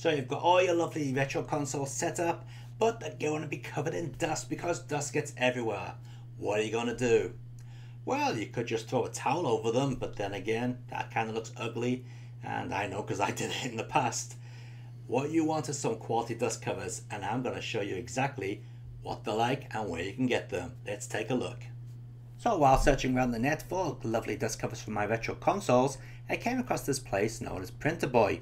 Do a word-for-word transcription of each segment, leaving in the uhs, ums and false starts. So you've got all your lovely retro console set up, but they're going to be covered in dust because dust gets everywhere. What are you going to do? Well, you could just throw a towel over them, but then again, that kind of looks ugly, and I know because I did it in the past. What you want is some quality dust covers, and I'm going to show you exactly what they're like and where you can get them. Let's take a look. So while searching around the net for lovely dust covers for my retro consoles, I came across this place known as Printer Boy.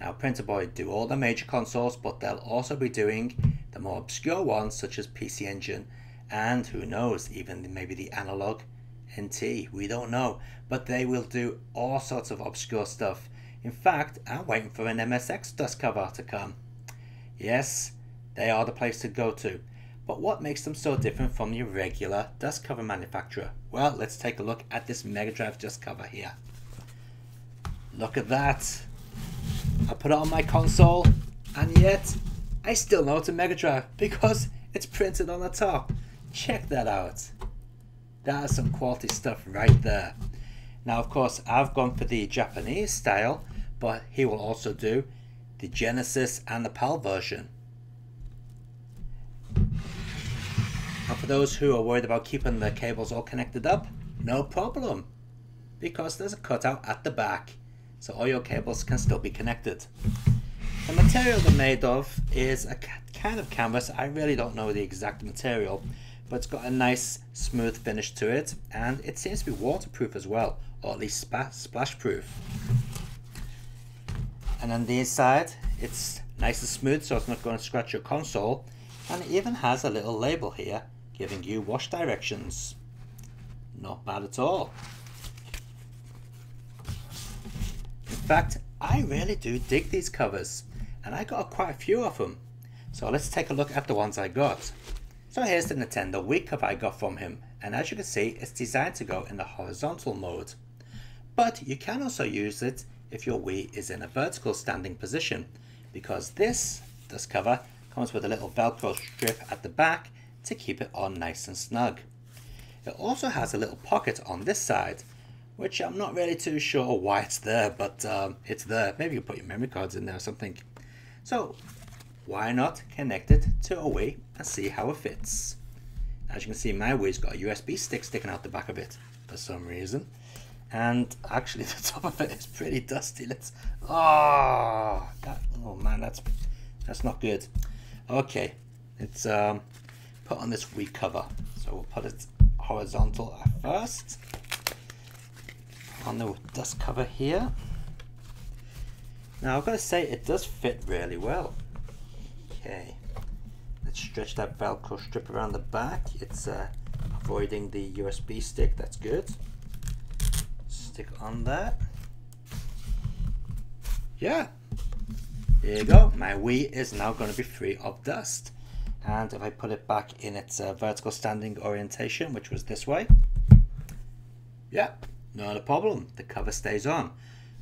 Now Printer Boy do all the major consoles, but they'll also be doing the more obscure ones such as P C Engine, and who knows, even maybe the analog N T, we don't know, but they will do all sorts of obscure stuff. In fact, I'm waiting for an M S X dust cover to come. Yes, they are the place to go to. But what makes them so different from your regular dust cover manufacturer? Well, let's take a look at this Mega Drive dust cover here. Look at that. I put it on my console, and yet I still know it's a Mega Drive because it's printed on the top. Check that out. That is some quality stuff right there. Now, of course, I've gone for the Japanese style, but he will also do the Genesis and the P A L version. And for those who are worried about keeping the cables all connected up, no problem, because there's a cutout at the back, so all your cables can still be connected. The material they're made of is a kind of canvas. I really don't know the exact material, but it's got a nice smooth finish to it, and it seems to be waterproof as well, or at least splash proof. And on the inside, it's nice and smooth, so it's not going to scratch your console. And it even has a little label here giving you wash directions. Not bad at all. In fact, I really do dig these covers, and I got quite a few of them. So let's take a look at the ones I got. So here's the Nintendo Wii cover I got from him, and as you can see, it's designed to go in the horizontal mode. But you can also use it if your Wii is in a vertical standing position, because this dust cover comes with a little Velcro strip at the back to keep it on nice and snug. It also has a little pocket on this side, which I'm not really too sure why it's there, but um, it's there. Maybe you put your memory cards in there or something. So why not connect it to a Wii and see how it fits? As you can see, my Wii's got a U S B stick sticking out the back of it for some reason. And actually the top of it is pretty dusty. Let's, oh, that, oh man, that's, that's not good. Okay, it's um, put on this Wii cover. So we'll put it horizontal at first. On the dust cover here. Now I've got to say it does fit really well. Okay, let's stretch that Velcro strip around the back. It's uh, avoiding the U S B stick, that's good. Stick on that. Yeah. There you go, my Wii is now going to be free of dust. And if I put it back in its uh, vertical standing orientation, which was this way, yeah, not a problem, the cover stays on.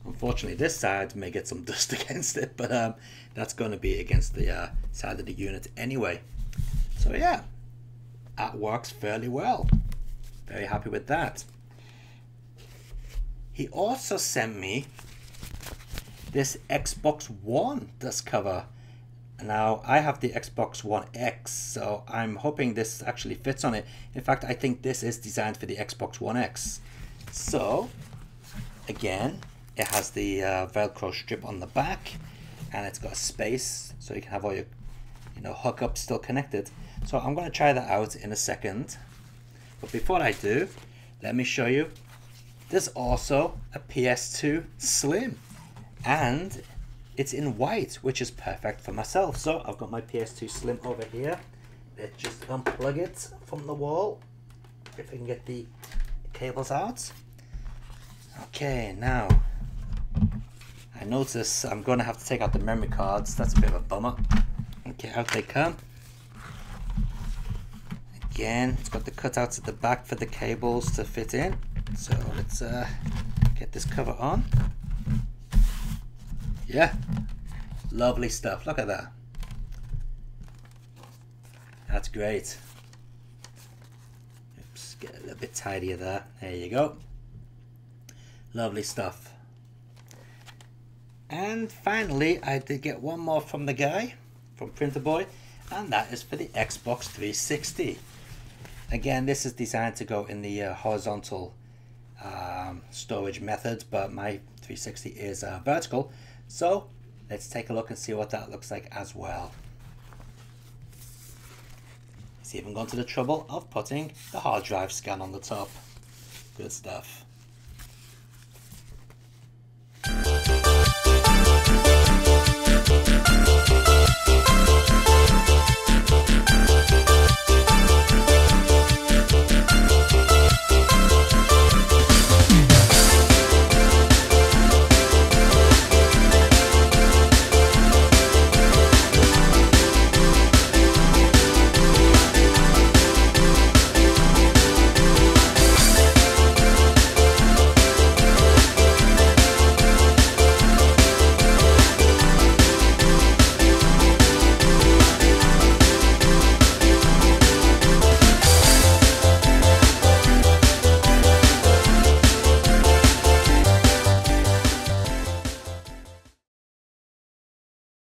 Unfortunately this side may get some dust against it, but um, that's going to be against the uh, side of the unit anyway. So yeah, that works fairly well. Very happy with that. He also sent me this Xbox One dust cover. Now I have the Xbox One X, so I'm hoping this actually fits on it. In fact, I think this is designed for the Xbox One X. So again, it has the uh, Velcro strip on the back, and it's got a space so you can have all your, you know, hookups still connected. So I'm going to try that out in a second. But before I do, let me show you. There's also a P S two Slim. And it's in white, which is perfect for myself. So I've got my P S two Slim over here. Let's just unplug it from the wall if I can get the cables out. Okay, now I notice I'm going to have to take out the memory cards. That's a bit of a bummer. Okay, out they come. Again, it's got the cutouts at the back for the cables to fit in. So let's uh, get this cover on. Yeah, lovely stuff. Look at that. That's great. Oops, get a little bit tidier there. There you go. Lovely stuff. And finally, I did get one more from the guy, from Printer Boy, and that is for the Xbox three sixty. Again, this is designed to go in the uh, horizontal um, storage methods, but my three sixty is uh, vertical. So let's take a look and see what that looks like as well. It's even gone to the trouble of putting the hard drive scan on the top. Good stuff.